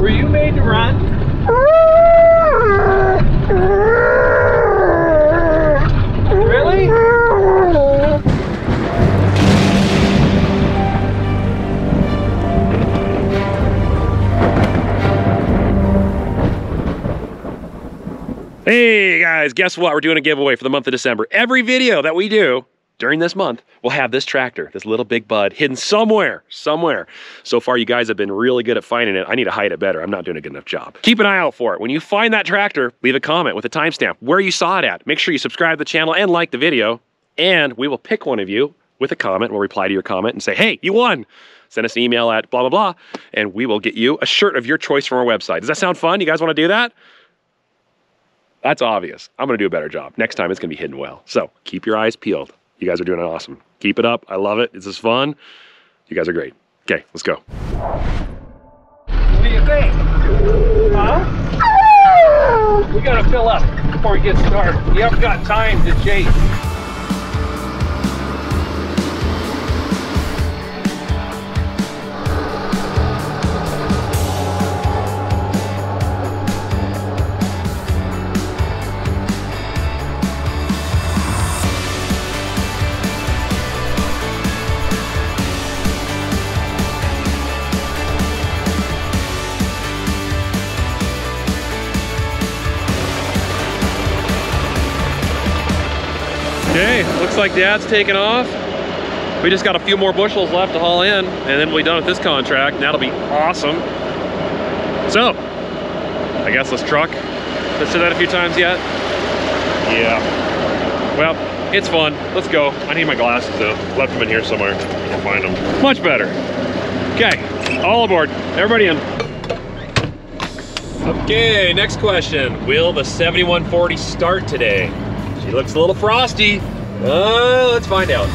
Were you made to run? Really? Hey guys, guess what? We're doing a giveaway for the month of December. Every video that we do during this month, we'll have this tractor, this little Big Bud, hidden somewhere. So far, you guys have been really good at finding it. I need to hide it better. I'm not doing a good enough job. Keep an eye out for it. When you find that tractor, leave a comment with a timestamp where you saw it at. Make sure you subscribe to the channel and like the video, and we will pick one of you with a comment. We'll reply to your comment and say, hey, you won. Send us an email at blah, blah, blah, and we will get you a shirt of your choice from our website. Does that sound fun? You guys want to do that? That's obvious. I'm going to do a better job. Next time, it's going to be hidden well. So keep your eyes peeled. You guys are doing awesome. Keep it up. I love it. This is fun. You guys are great. Okay, let's go. What do you think? Huh? We got to fill up before we get started. You haven't got time to chase. Okay, looks like Dad's taking off. We just got a few more bushels left to haul in, and then we'll be done with this contract, and that'll be awesome. So, I guess let's truck. Let's do that a few times yet. Yeah. Well, it's fun. Let's go. I need my glasses though. Left them in here somewhere. I'll find them. Much better. Okay, all aboard. Everybody in. Okay, next question. Will the 7140 start today? She looks a little frosty. Let's find out.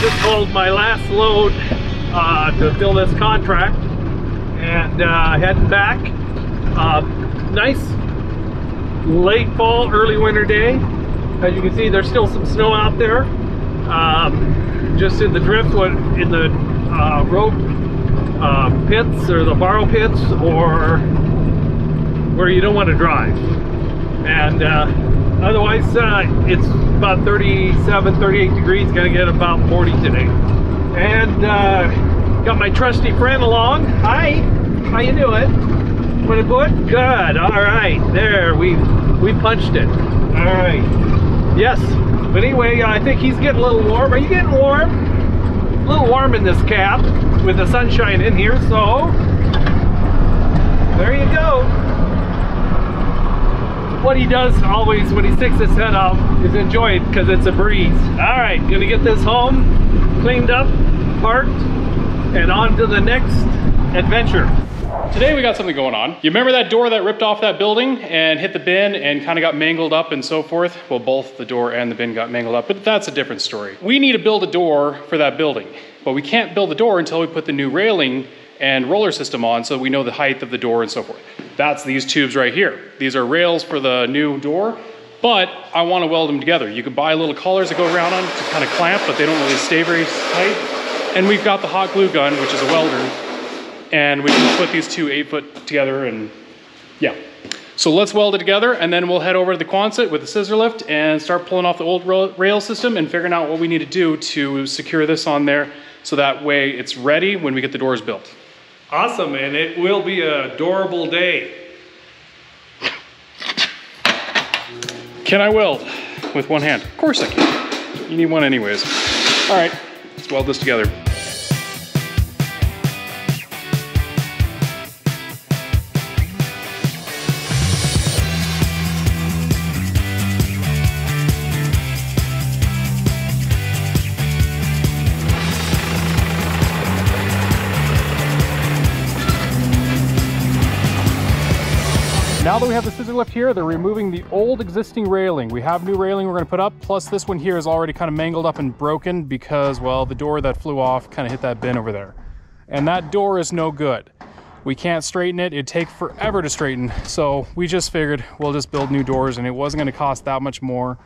Just pulled my last load to fill this contract and heading back. Nice late fall, early winter day. As you can see, there's still some snow out there. Just in the driftwood, in the rope pits or the borrow pits, or where you don't want to drive. And otherwise, it's about 37, 38 degrees, gonna get about 40 today. And got my trusty friend along. Hi, how you doing? Want a book? Good, all right, there, we punched it. All right, yes. But anyway, I think he's getting a little warm. Are you getting warm? A little warm in this cab with the sunshine in here, so there you go. What he does always when he sticks his head out is enjoy it because it's a breeze. All right, gonna get this home, cleaned up, parked, and on to the next adventure. Today we got something going on. You remember that door that ripped off that building and hit the bin and kind of got mangled up and so forth? Well, both the door and the bin got mangled up, but that's a different story. We need to build a door for that building, but we can't build the door until we put the new railing and roller system on so we know the height of the door and so forth. That's these tubes right here. These are rails for the new door, but I want to weld them together. You can buy little collars that go around on to kind of clamp, but they don't really stay very tight. And we've got the hot glue gun, which is a welder, and we can put these two 8-foot together and yeah. So let's weld it together and then we'll head over to the Quonset with the scissor lift and start pulling off the old rail system and figuring out what we need to do to secure this on there so that way it's ready when we get the doors built. Awesome, and it will be a adorable day. Can I weld with one hand? Of course I can. You need one anyways. All right, let's weld this together. Now that we have the scissor lift here, they're removing the old existing railing. We have new railing we're gonna put up, plus this one here is already kind of mangled up and broken because, well, the door that flew off kind of hit that bin over there. And that door is no good. We can't straighten it. It'd take forever to straighten. So we just figured we'll just build new doors, and it wasn't gonna cost that much more.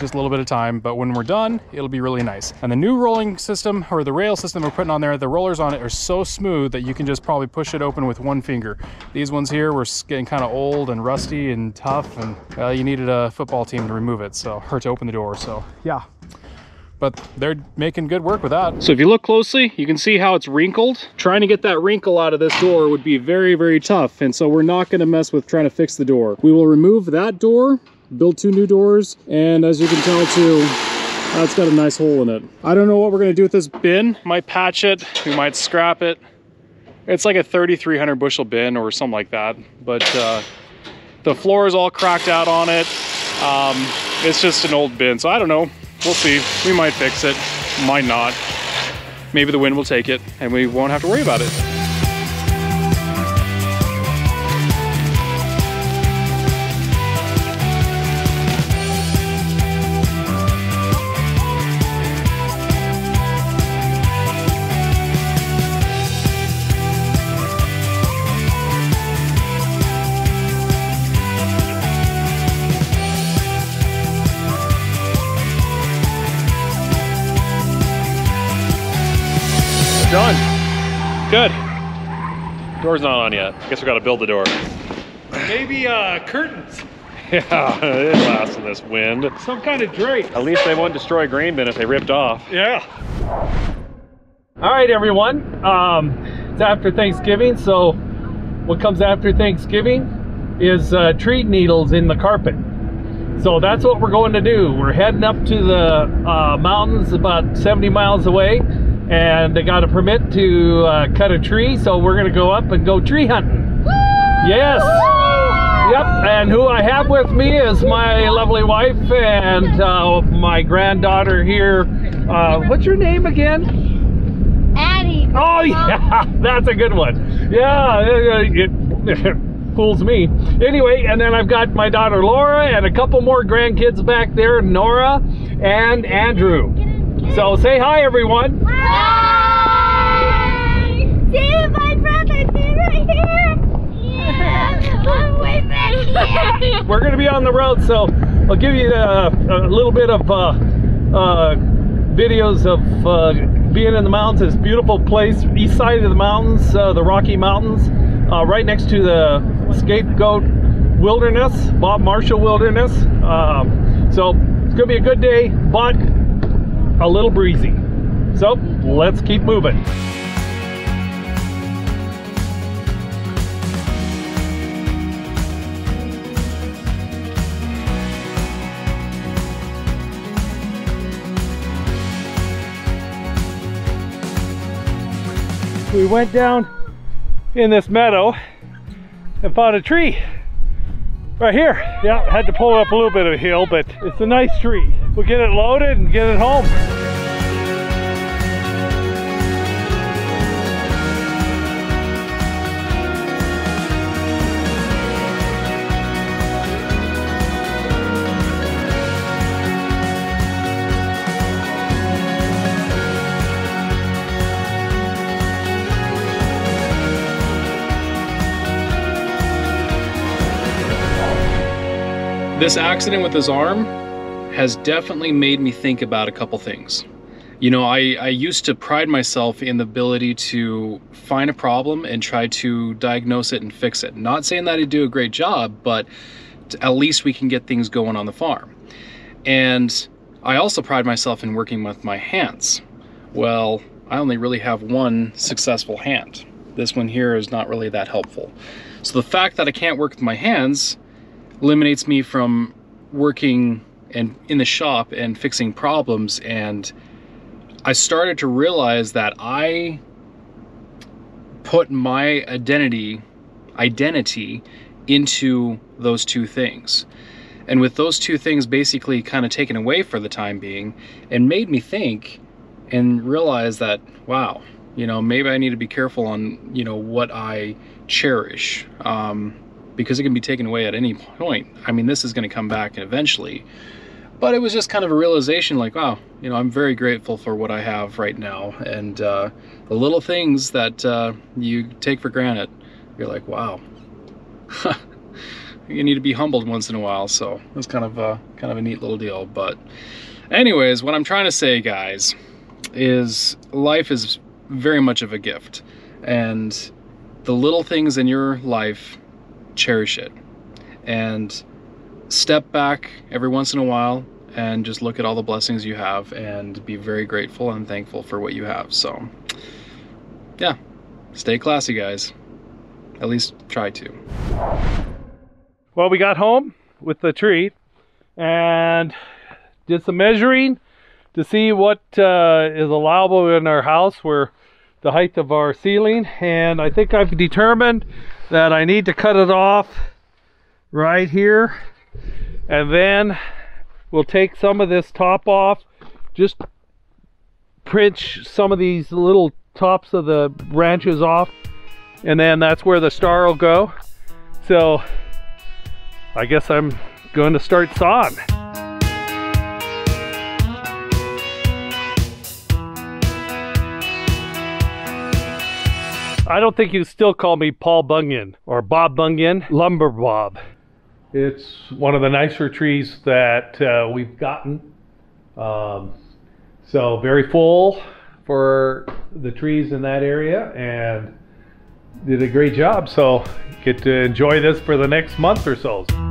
Just a little bit of time, but when we're done, it'll be really nice. And the new rolling system, or the rail system we're putting on there, the rollers on it are so smooth that you can just probably push it open with one finger. These ones here were getting kind of old and rusty and tough, and you needed a football team to remove it, so, or to open the door, so yeah. But they're making good work with that. So if you look closely, you can see how it's wrinkled. Trying to get that wrinkle out of this door would be very, very tough. And so we're not gonna mess with trying to fix the door. We will remove that door, build two new doors, and as you can tell too, that's got a nice hole in it. I don't know what we're gonna do with this bin. Might patch it, we might scrap it. It's like a 3,300 bushel bin or something like that. But the floor is all cracked out on it. It's just an old bin, so I don't know. We'll see. We might fix it, might not. Maybe the wind will take it and we won't have to worry about it. Done. Good. Door's not on yet. I guess we gotta build the door. Maybe curtains. Yeah, it lasts in this wind. Some kind of drape. At least they won't destroy a grain bin if they ripped off. Yeah. All right, everyone. It's after Thanksgiving, so what comes after Thanksgiving is tree needles in the carpet. So that's what we're going to do. We're heading up to the mountains about 70 miles away. And they got a permit to cut a tree, so we're gonna go up and go tree hunting. Woo! Yes. Woo! Yep. And who I have with me is my lovely wife and my granddaughter here. What's your name again? Addie. Oh yeah, that's a good one. Yeah, it fools me. Anyway, and then I've got my daughter Laura and a couple more grandkids back there, Nora and Andrew. So say hi, everyone. Hi! See my brother, see right here. Yeah, I'm way back here. We're gonna be on the road, so I'll give you a little bit of videos of being in the mountains. Beautiful place, east side of the mountains, the Rocky Mountains, right next to the Scapegoat Wilderness, Bob Marshall Wilderness. So it's gonna be a good day, but a little breezy. So let's keep moving. We went down in this meadow and found a tree right here. Yeah, had to pull up a little bit of a hill, but it's a nice tree. We'll get it loaded and get it home. This accident with his arm has definitely made me think about a couple things. You know, I used to pride myself in the ability to find a problem and try to diagnose it and fix it. Not saying that I do a great job, but at least we can get things going on the farm. And I also pride myself in working with my hands. Well, I only really have one successful hand. This one here is not really that helpful. So the fact that I can't work with my hands eliminates me from working and in the shop and fixing problems. And I started to realize that I put my identity into those two things. And with those two things basically kind of taken away for the time being, it made me think and realize that, wow, you know, maybe I need to be careful on, you know, what I cherish. because it can be taken away at any point. I mean, this is going to come back eventually. But it was just kind of a realization, like, wow, you know, I'm very grateful for what I have right now. And the little things that you take for granted, you're like, wow. You need to be humbled once in a while. So that's kind of a neat little deal. But anyways, what I'm trying to say, guys, is life is very much of a gift. And the little things in your life, cherish it. And step back every once in a while and just look at all the blessings you have and be very grateful and thankful for what you have. So yeah, stay classy, guys. At least try to. Well, we got home with the tree and did some measuring to see what is allowable in our house, where the height of our ceiling, and I think I've determined that I need to cut it off right here, and then we'll take some of this top off, just pinch some of these little tops of the branches off, and then that's where the star will go. So I guess I'm going to start sawing. I don't think you still call me Paul Bunyan or Bob Bunyan, Lumber Bob. It's one of the nicer trees that we've gotten. So very full for the trees in that area, and did a great job. So get to enjoy this for the next month or so.